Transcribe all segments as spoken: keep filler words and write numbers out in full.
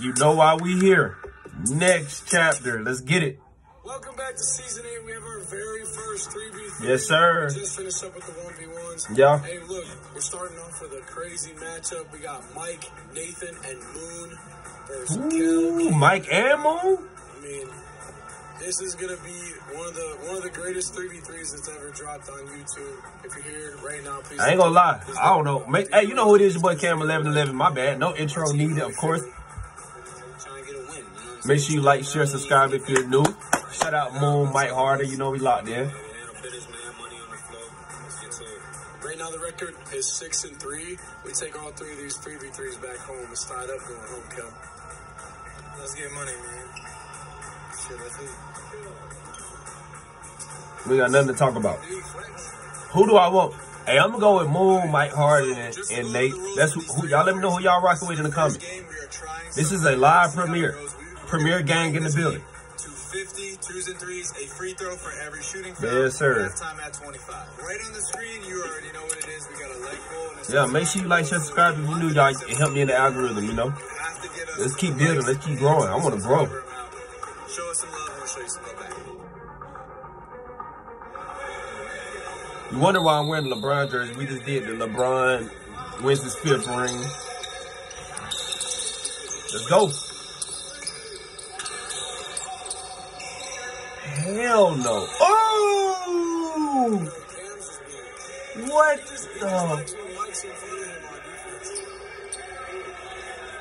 You know why we here. Next chapter. Let's get it. Welcome back to season eight. We have our very first three v three. Yes, sir. We just finished up with the one v ones. Yeah. Hey, look, we're starting off with a crazy matchup. We got Mike, Nathan, and Moon versus Qel. Mike and Moon? I mean, this is gonna be one of the one of the greatest three v threes that's ever dropped on YouTube. If you're here right now, please. I ain't gonna lie. I don't know. Make, hey, you know who it is? Your boy Cam Eleven Eleven. My bad. No intro needed, of course. Make sure you like, share, subscribe if you're new. Shout out Moon, Mike Harden. You know we locked in. Right now the record is six and three. We take all three of these three v threes back home. It's tied up going home, Kel. Let's get money, man. Shit, that's it. We got nothing to talk about. Who do I want? Hey, I'm gonna go with Moon, Mike Harden, and, and Nate. That's who, who y'all. Let me know who y'all rocking with in the comments. This is a live premiere. Premier gang in the building. two fifty, twos and threes, a free throw for every shooting foul. Yes, sir. Halftime at twenty-five. Right on the screen, you already know what it is. We got a leg goal. Yeah, make sure you like, share, subscribe if you're new, y'all. It helped me in the algorithm, you know. Let's keep building. Let's keep growing. I want to grow. Show us some love. I'll show you some love back. You wonder why I'm wearing the LeBron jersey. We just did the LeBron wins his fifth ring. Let's go. Hell no. Oh! What the?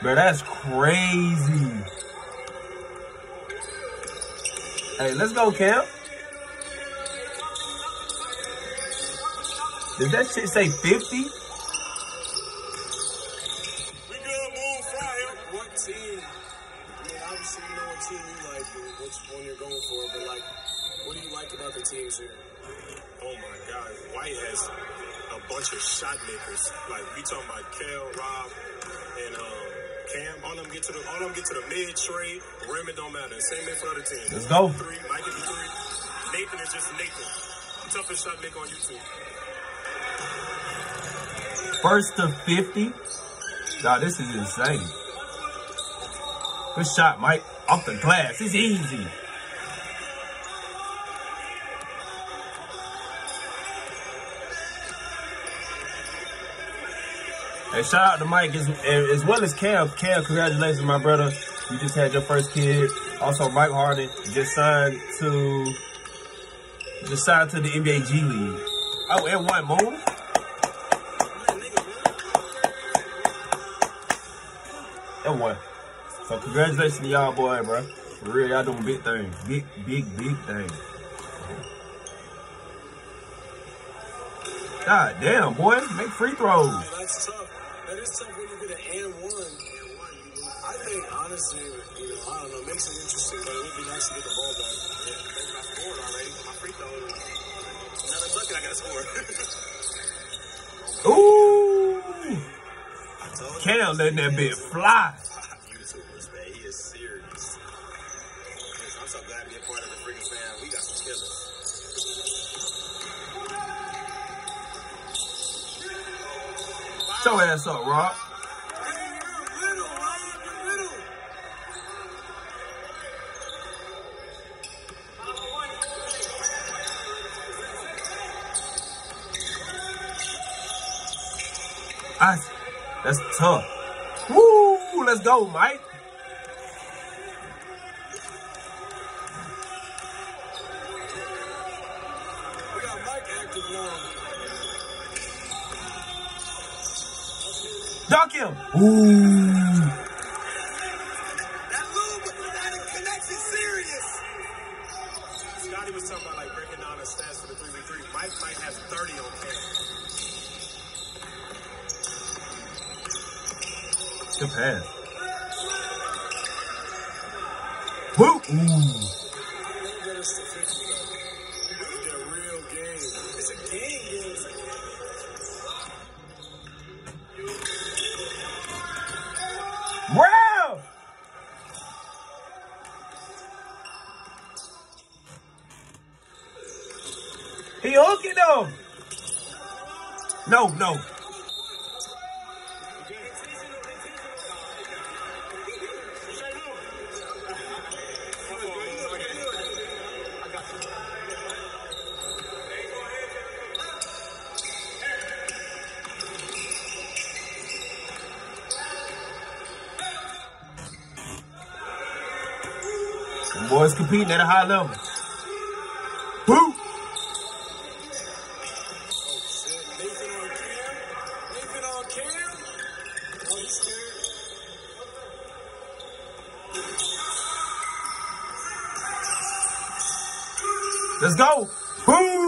Bro, that's crazy. Hey, let's go, Cam. Did that shit say fifty? Trey, rim, it don't matter. Same man for the team. Let's go. Three, Mike is three. Nathan is just Nathan. Toughest shot maker on YouTube. First to fifty. Nah, this is insane. Good shot, Mike. Off the glass. It's easy. Hey, shout out to Mike as, as well as Cam. Cam, congratulations, my brother. You just had your first kid. Also, Mike Harden just signed to just signed to the N B A G League. Oh, and one more. And one. So congratulations to y'all, boy, bro. For real, y'all doing big things. Big, big, big things. God damn, boy. Make free throws. Yeah, that's tough. That is tough when you get an and one. I think, honestly, you know, I don't know, it makes it interesting, but it would be nice to get the ball back. Yeah, I scored already, but my free throw is... Now that's lucky I got to score. Ooh! Cam letting that bitch fly. YouTubers, man, he is serious. I'm so glad to be a part of the freaking fan. We got some killers. Show ass up, Rob. I, that's tough. Woo! Let's go, Mike. We got Mike active now. Dunk him. Ooh. That move with that connection serious. Scotty was talking about like breaking down the stats for the three v three. Mike might have thirty on camera. Good pass. Woo! Ooh. Wow! He hooked it though. No, no. Boys competing at a high level. Woo! Let's go. Boom.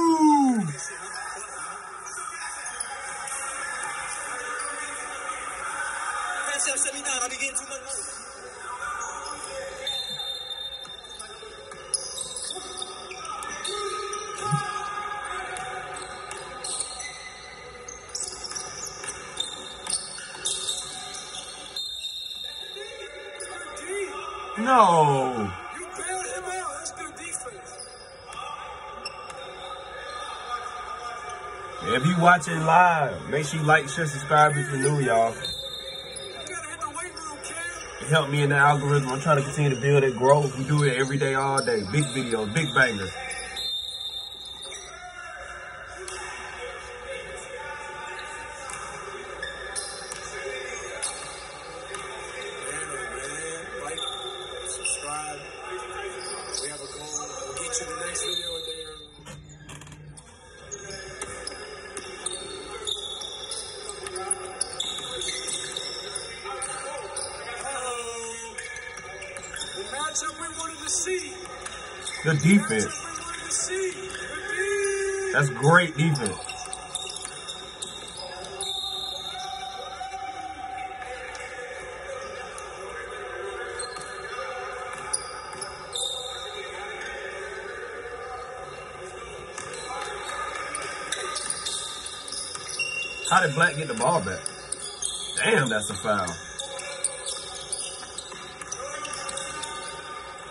No. If you watch it live, make sure you like, share, subscribe if you're new, y'all. It helped me in the algorithm. I'm trying to continue to build it, grow. We do it every day, all day. Big videos, big bangers. Good defense. That's great defense. How did Black get the ball back? Damn, that's a foul.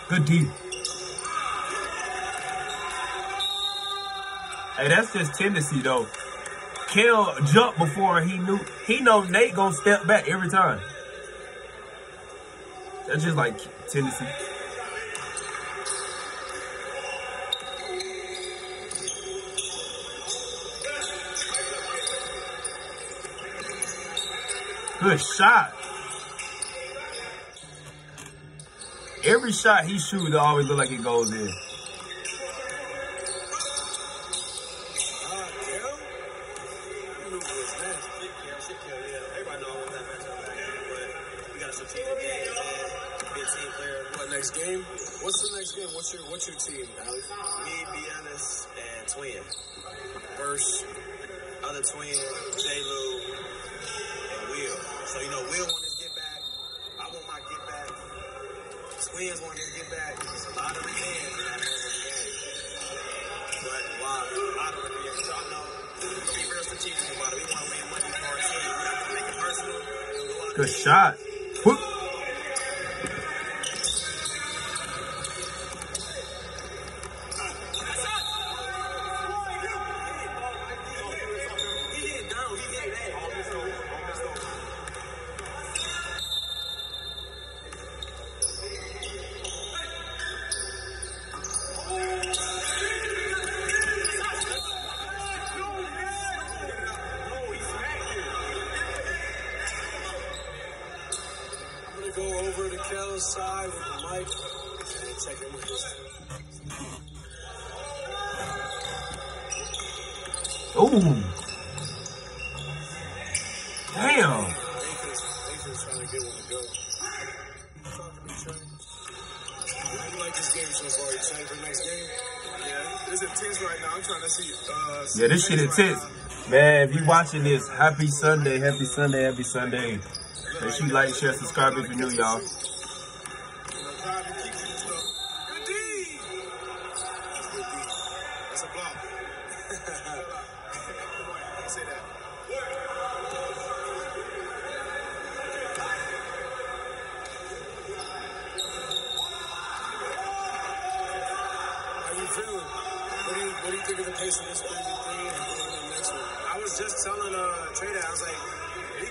Good defense. Hey, that's just tendency though. Qel jumped before he knew he know Nate gonna step back every time. That's just like tendency. Good shot. Every shot he shoots always look like it goes in. Twin. First, other twin, Jaylo, and Will. So, you know, Will want his get back. I want my get back. Twins want his get back. It's a lot of the hands in that game. But, wow, a lot of the hands. Y'all know, don't be real strategic about it. We want to win money for our team. We have to make it personal. Good shot. Whoop. Side with Mike and check him with his. Ooh. Damn. Nathan's trying to get one to go. Talking to Trey. How do you like this game so far? You trying for the next game? Yeah, it's intense right now. I'm trying to see. Uh, see yeah, this shit intense. Right Man, if you watching this, happy Sunday, happy Sunday, happy Sunday. Make sure you like, share, subscribe if you're new, y'all. That's crazy.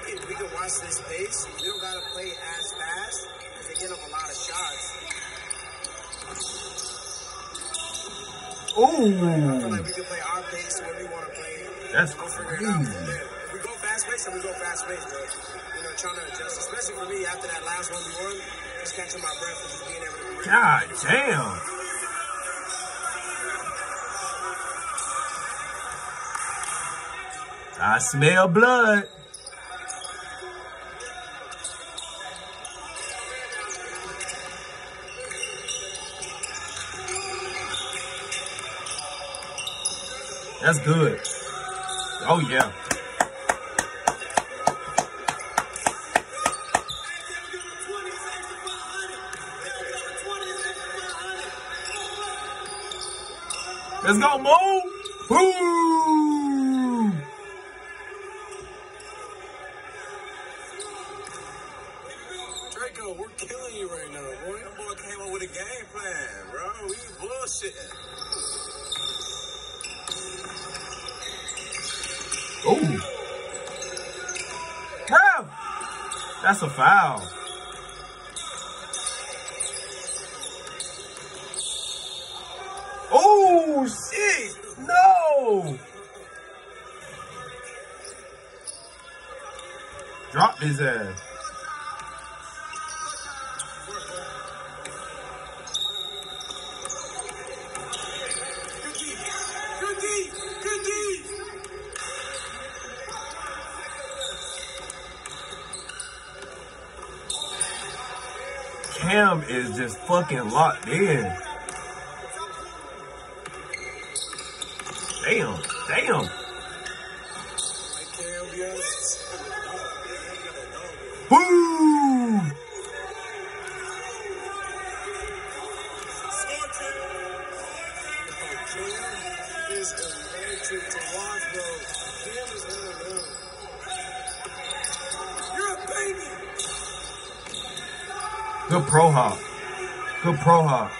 If we go fast pace, then we go fast pace, but you know, trying to adjust, especially for me after that last one we won. God damn. I smell blood. That's good. Oh, yeah. Let's go, Moon. Woo! Draco, we're killing you right now, boy. That boy came up with a game plan, bro. We bullshitting. Oh. Bro! That's a foul. Drop his ass. Cam is just fucking locked in. Damn, damn. Woo! Good pro hop. Good pro hop.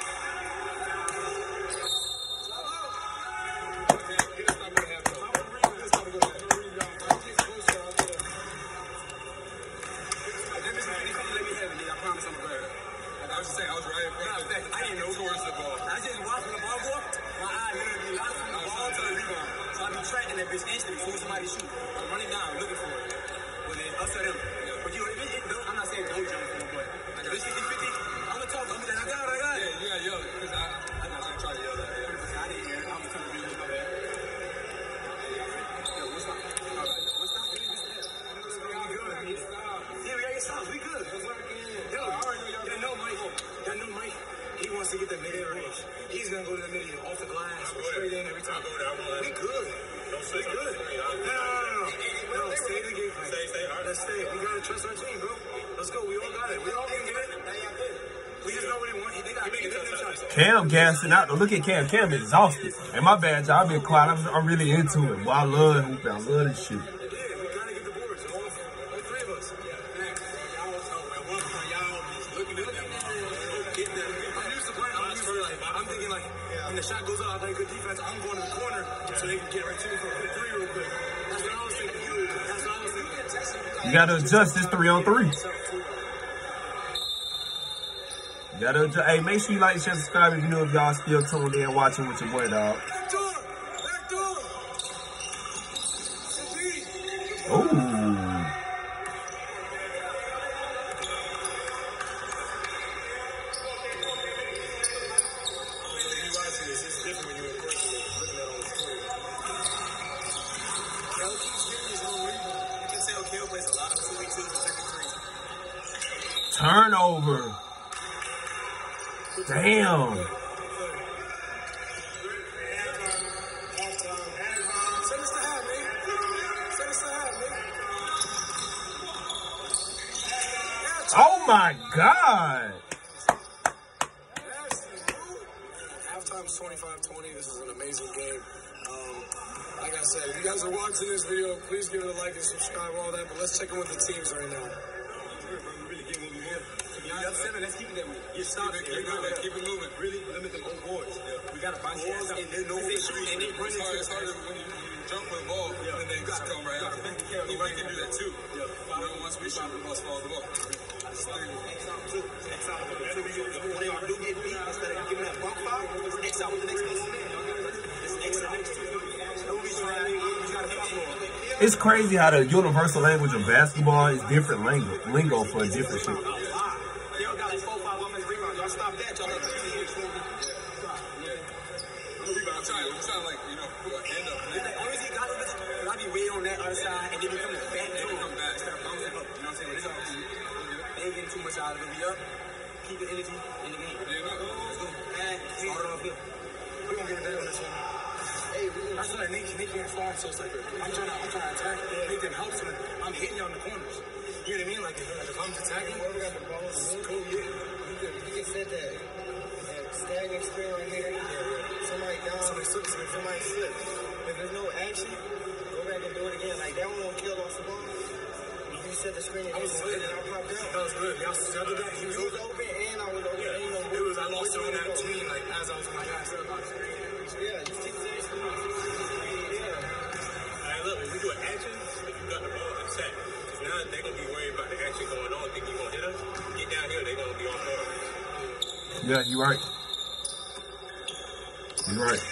Cam gassing out. Look at Cam. Cam is exhausted. And my bad, y'all. I've been quiet. I'm, I'm really into it. Boy, I love hooping. I love this shit. You got to adjust this three on three. Gotta, hey, make sure you like, share, subscribe if you know if y'all still tuned in watching with your boy, dog. Oh. Turnover. Damn. Oh my God. Halftime's twenty-five twenty. This is an amazing game. Um, like I said, if you guys are watching this video, please give it a like and subscribe, all that. But let's check in with the teams right now. Let's keep it that way. You stop it. Keep it moving. Keep it moving. Really limit the old boards. Yeah. We got to bounce boards, and they know they shoot. And they bring it. It's harder when you jump with the ball, yeah. And then you come right out. Anybody can do that too. Yeah. You know, once we shot, the ball falls off. That's three. X out two. X out. When they do get beat, instead of giving that bump out, it's X out with the next person. It's X out. Nobody's trying. You got to get more. It's crazy how the universal language of basketball is different lingo, lingo for a different shit. y'all got like four, five offensive rebounds. Y'all stop that. Y'all like I'm trying, I'm trying like, you know, end up. Like, honestly, God, I be way on that other side, and they become a fat dude. They come back, start bouncing up. You know what I'm saying? This all be, they ain't getting too much out of it. We up, keep the energy in the game. Yeah, no. Let's go. And start it off good. We're going to get better on this one. I saw that Nick, Nick can't slide, so it's like, I'm trying to, I'm trying to attack. Nathan helps me. I'm hitting y'all in the corners. You know what I mean? Like, if, like, if I'm attacking, it's cool, yeah. You just said that, that stagnant screen right here. Yeah. Somebody down, somebody slips, somebody slips. If there's no action, go back and do it again. Like, that one won't kill off the ball. You said the screen, I was good, and I popped out. That was good. Y'all settled that. He was open, and I was open. Yeah. You know, it was, I lost on that team, like, as I was my guy. Yeah, you see, we do an action, if you got the ball, it's set. Because now they're going to be worried about the action going on. Think you're going to hit us? Get down here, they're going to be on guard. Yeah, you're right. You're right.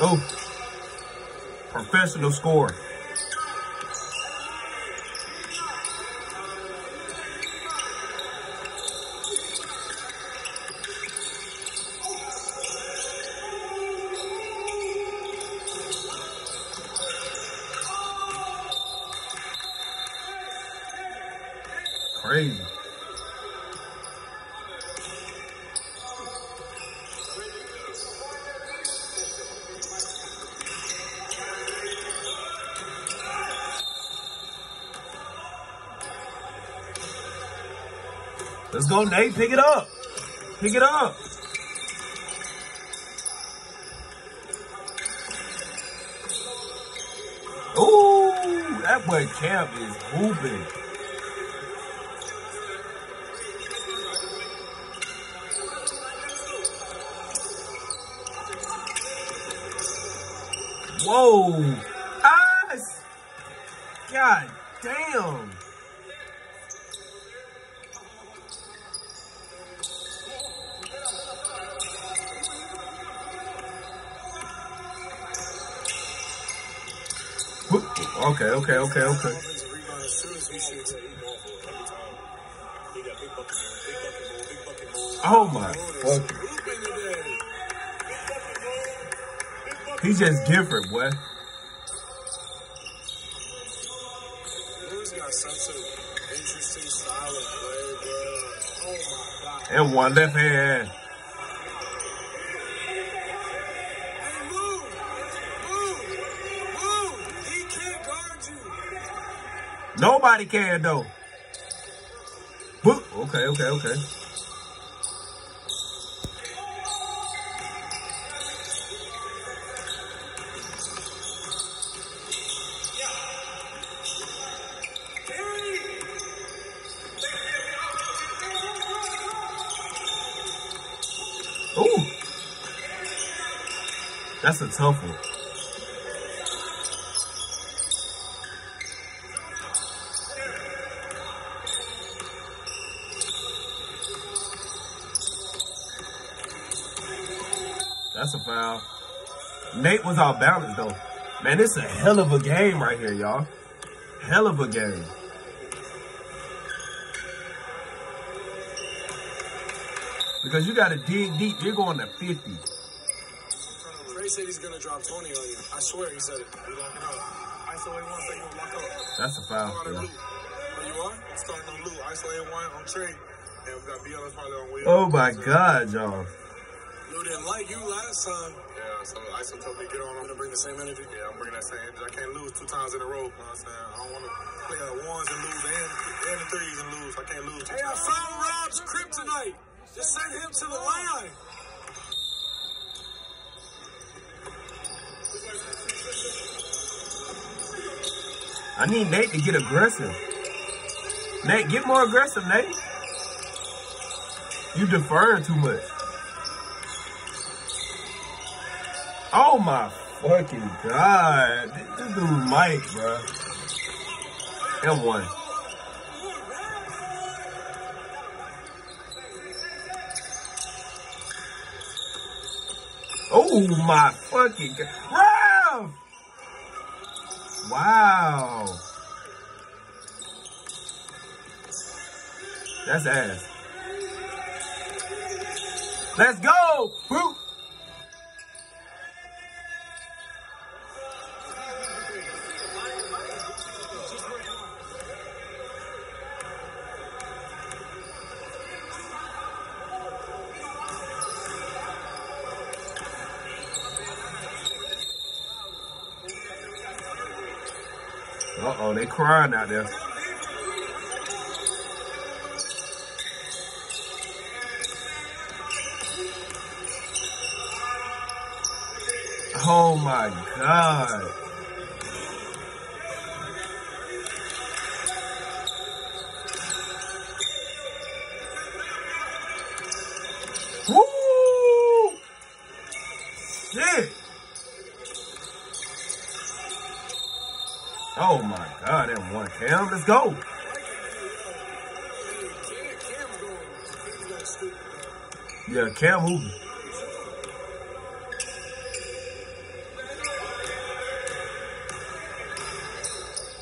Oh. Professional score. Crazy. Let's go, Nate. Pick it up. Pick it up. Ooh, that boy Cam is moving. Whoa! Ah! God damn! Okay, okay, okay, okay. Oh my fuck. He's just different, boy. Moon's got such an interesting style of play, bro. Oh my God. And one left hand. Hey, Moon! Moon! Moon! He can't guard you. Nobody can, though. Okay, okay, okay. That's a tough one. That's a foul. Nate was out of balance, though. Man, it's a hell of a game right here, y'all. Hell of a game. Because you got to dig deep. You're going to fifty. Said he's gonna drop twenty on you. I swear he said it. You're locking up. Isolate one, so you won't lock up. That's a foul. Starting on Lou. Where you are? Starting on Lou. Isolate one on Trey. And we got Beyonce probably on Will. Oh my so, God, y'all. Lou didn't like you last time. Yeah, so Iso told me to get on. I'm gonna bring the same energy. Yeah, I'm bringing that same energy. I can't lose two times in a row. You know what I'm saying? I don't wanna play at ones and lose and, and the threes and lose. I can't lose. Hey, I found Rob's kryptonite. Just send him to the line. I need Nate to get aggressive. Nate, get more aggressive, Nate. You deferring too much. Oh my fucking God. This dude Mike, bro. And one. Oh my fucking God. Rob! Wow. That's ass. Let's go. Woo. Uh-oh, they crying out there. Oh my God. Woo! Shit! Oh my God, that one Cam, let's go. Yeah, Cam moving.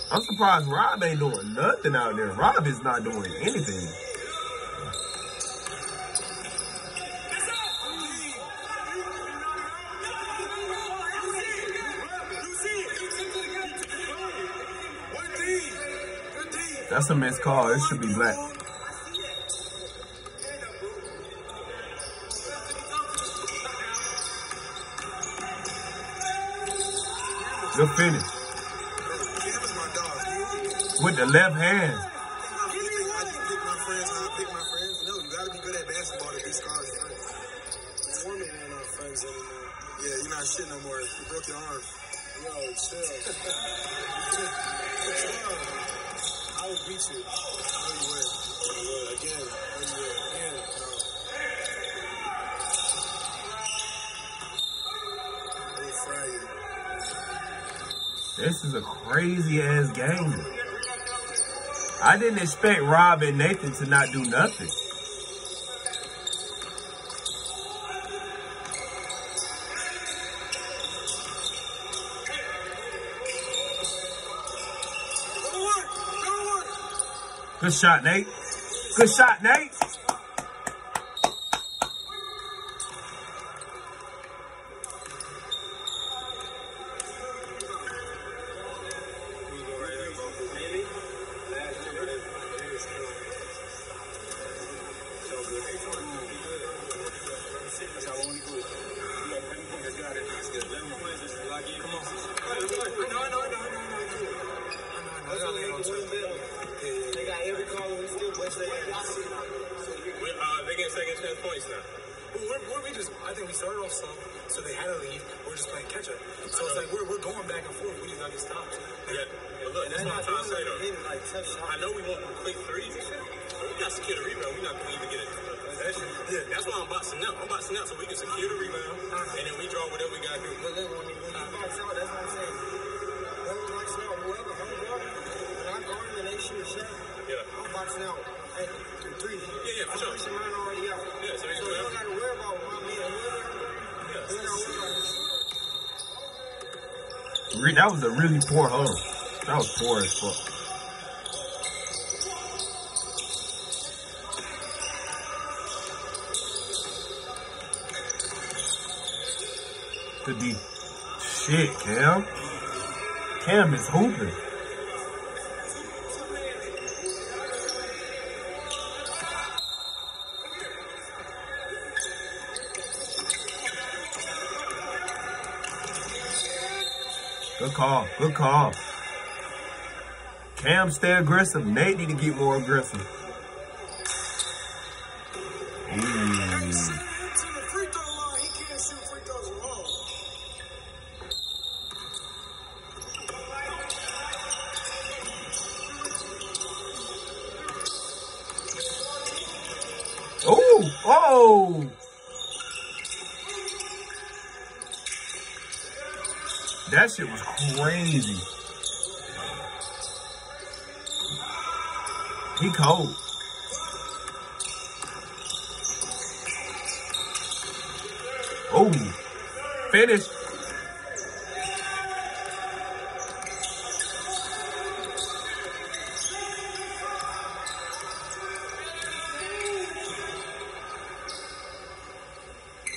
I'm surprised Rob ain't doing nothing out there. Rob is not doing anything. That's a missed call. It should be black. Good finish. With the left hand. Yeah, you're not shit no more. You broke your arm. Yo, chill. I would beat you. I would win. I would again. I would win. Again. I would fry you. This is a crazy ass game. I didn't expect Rob and Nathan to not do nothing. Good shot, Nate. Good shot, Nate. That was a really poor hole. That was poor as fuck. The D. Shit, Cam. Cam is hooping. Good call, good call. Cam, stay aggressive. Nate need to get more aggressive. Ooh. Ooh, oh! That shit was crazy. He cold. Oh, finish.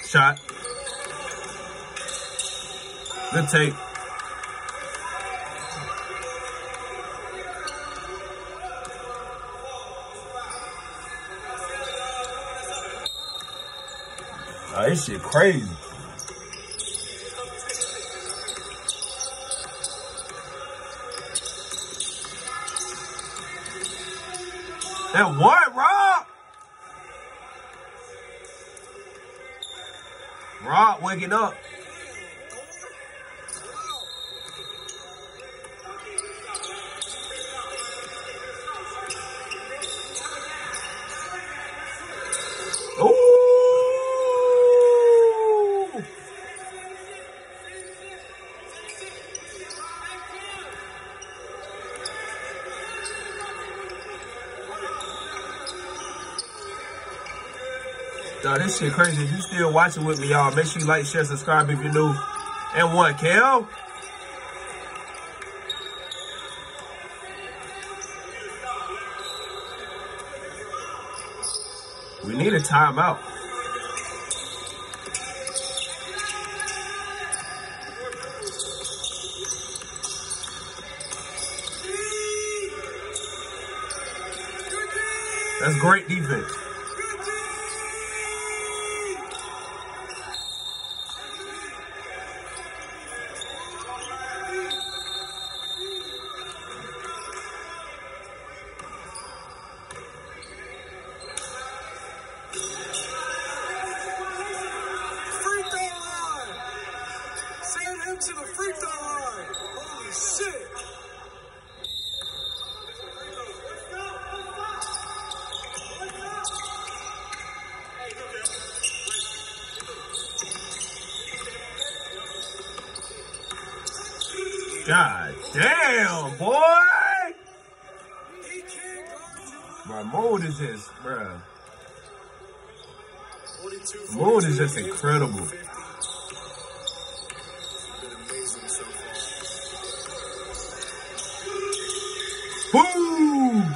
Shot. Good take. Oh, this shit crazy. That what, Rob? Rob waking up. Nah, this shit crazy. If you still watching with me, y'all, make sure you like, share, subscribe if you're new. And what, Qel? We need a timeout. That's great defense. God damn, boy! Bro, Moon is just, bro. Moon is just incredible. Boom!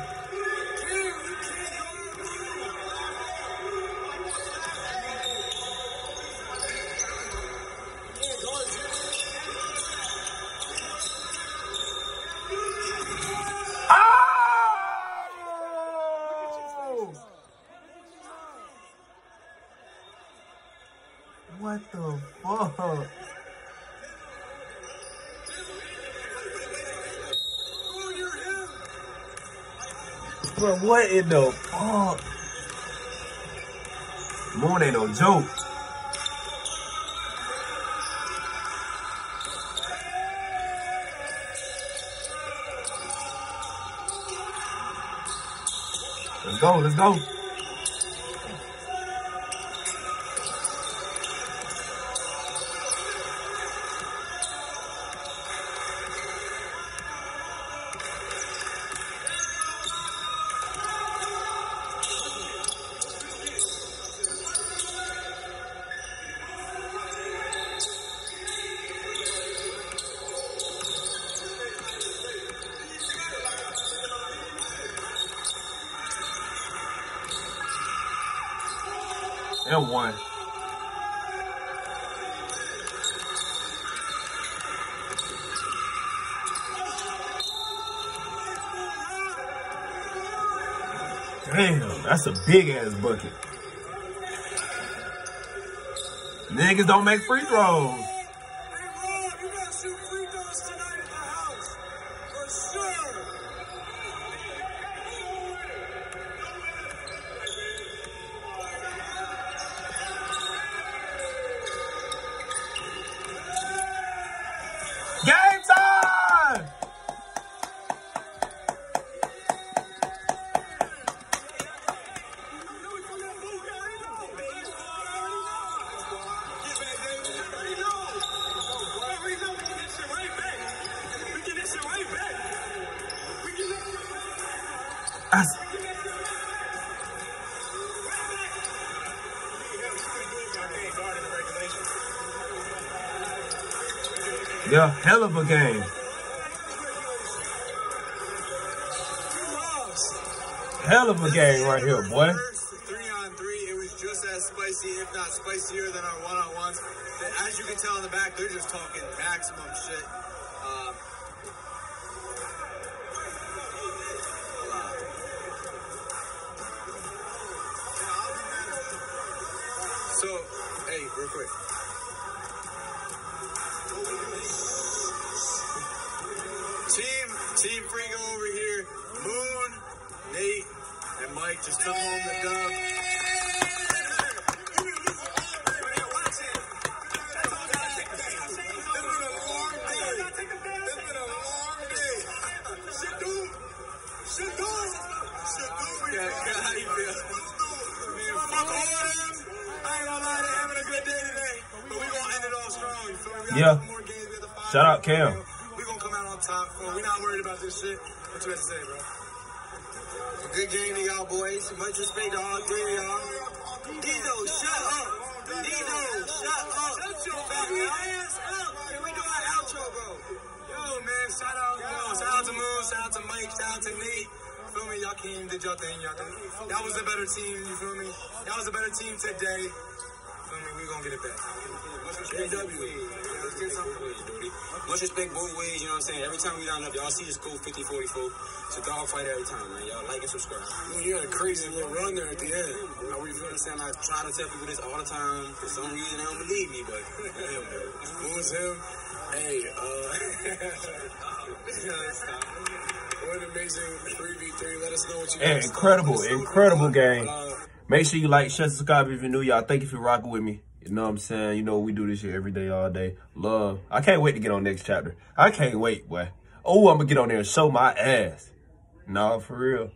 What the fuck? Bro, what in the fuck? Moon ain't no joke. Let's go, let's go. And one. Damn, that's a big ass bucket. Niggas don't make free throws. Yeah, hell of a game. Hell of a game right here, boy. Three on three, it was just as spicy. spicy, if not spicier, than our one-on-ones. As you can tell in the back, they're just talking maximum shit. Uh, so, hey, real quick. Team, Team Frigo over here. Moon, Nate, and Mike just took home the dub. Yeah. Shout out Qel. We're going to come out on top. We're not worried about this shit. What you got to say, bro? Good game to y'all, boys. Much respect to all three of y'all. Dino, shut up. Dino, shut up. Shut your fucking ass up. Can we do our outro, bro? Yo, man, shout out. Yo, shout out to Moon. Shout out to Mike. Shout out to Nate. Feel me? Y'all came, did y'all thing, y'all thing. That was a better team, you feel me? That was a better team today. Feel me? We're going to get it back. J W. Much respect both ways, you know what I'm saying? Every time we line up, y'all see this cool fifty forty-four. It's a dog fight every time, man. Y'all like and subscribe. Dude, you had a crazy little run there at the end. I really feel the same. I try to tell people this all the time. For some reason, they don't believe me, but him, bro. Who was him? Hey, uh... what an amazing three v three. Let us know what you guys think. Incredible, incredible game. Make sure you like, share, subscribe if you're new, y'all. Thank you for rocking with me. You know what I'm saying? You know, we do this shit every day, all day. Love. I can't wait to get on next chapter. I can't wait, boy. Oh, I'm going to get on there and show my ass. Nah, for real.